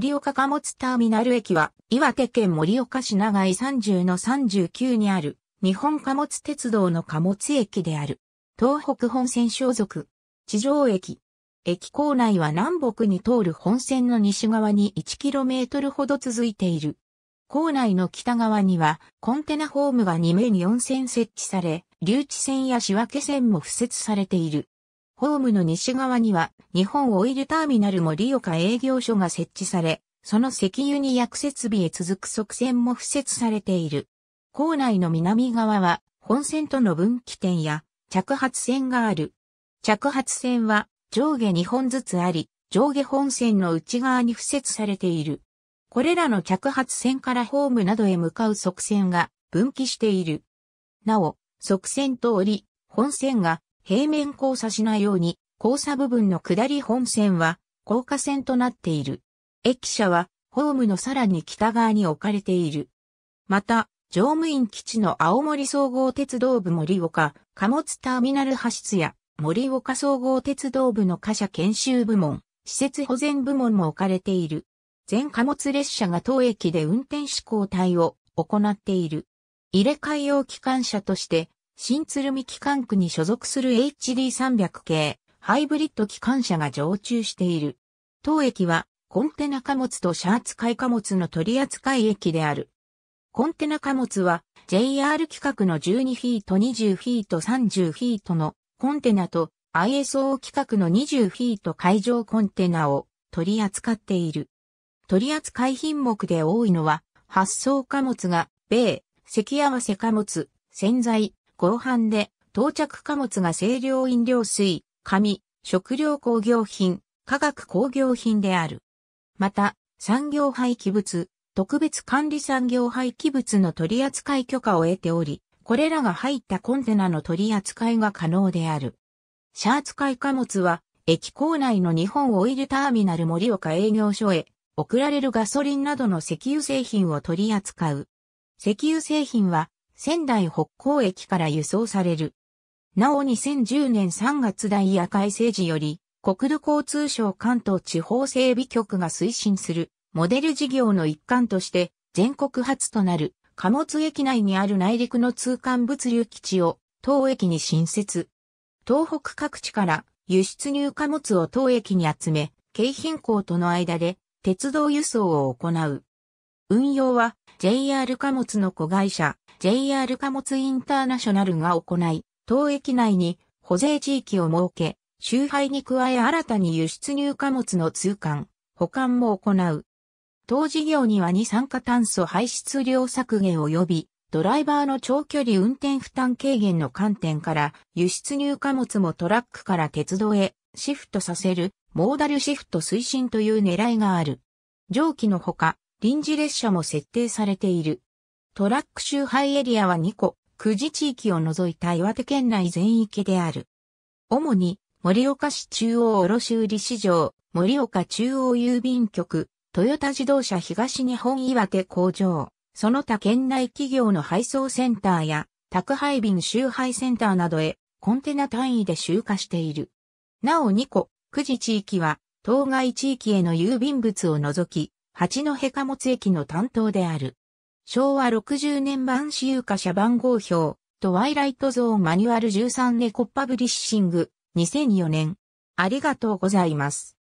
盛岡貨物ターミナル駅は、岩手県盛岡市長井 30-39 にある、日本貨物鉄道の貨物駅である。東北本線所属。地上駅。駅構内は南北に通る本線の西側に 1km ほど続いている。構内の北側には、コンテナホームが2面4線設置され、留置線や仕分け線も付設されている。ホームの西側には、日本オイルターミナル盛岡営業所が設置され、その石油に薬設備へ続く側線も付設されている。構内の南側は、本線との分岐点や、着発線がある。着発線は、上下2本ずつあり、上下本線の内側に付設されている。これらの着発線からホームなどへ向かう側線が分岐している。なお、側線と折、本線が平面交差しないように、交差部分の下り本線は降下線となっている。駅舎はホームのさらに北側に置かれている。また、乗務員基地の青森総合鉄道部盛岡貨物ターミナル派出や盛岡総合鉄道部の貨車研修部門、施設保全部門も置かれている。全貨物列車が当駅で運転士交代を行っている。入れ替え用機関車として、新鶴見機関区に所属する HD300 形、ハイブリッド機関車が常駐している。当駅は、コンテナ貨物と車扱い貨物の取扱駅である。コンテナ貨物は、JR 規格の12フィート、20フィート、30フィートのコンテナと ISO 規格の20フィート海上コンテナを取り扱っている。取扱品目で多いのは、発送貨物が、米、席合わせ貨物、洗剤、合板で、到着貨物が清涼飲料水、紙、食料工業品、化学工業品である。また、産業廃棄物、特別管理産業廃棄物の取扱い許可を得ており、これらが入ったコンテナの取り扱いが可能である。車扱い貨物は、駅構内の日本オイルターミナル盛岡営業所へ、送られるガソリンなどの石油製品を取り扱う。石油製品は仙台北港駅から輸送される。なお2010年3月ダイヤ改正時より国土交通省関東地方整備局が推進するモデル事業の一環として全国初となる貨物駅内にある内陸の通関物流基地を当駅に新設。東北各地から輸出入貨物を当駅に集め、京浜港との間で鉄道輸送を行う。運用は JR 貨物の子会社 JR 貨物インターナショナルが行い、当駅内に保税地域を設け、集配に加え新たに輸出入貨物の通関、保管も行う。当事業には二酸化炭素排出量削減及びドライバーの長距離運転負担軽減の観点から輸出入貨物もトラックから鉄道へシフトさせる。モーダルシフト推進という狙いがある。上記のほか、臨時列車も設定されている。トラック集配エリアは2個、久慈地域を除いた岩手県内全域である。主に、盛岡市中央卸売市場、盛岡中央郵便局、トヨタ自動車東日本岩手工場、その他県内企業の配送センターや、宅配便集配センターなどへ、コンテナ単位で集荷している。なお2個、久慈地域は、当該地域への郵便物を除き、八戸貨物駅の担当である。昭和60年版私有貨車番号表、トワイライトゾーンマニュアル13ネコパブリッシング、2004年。ありがとうございます。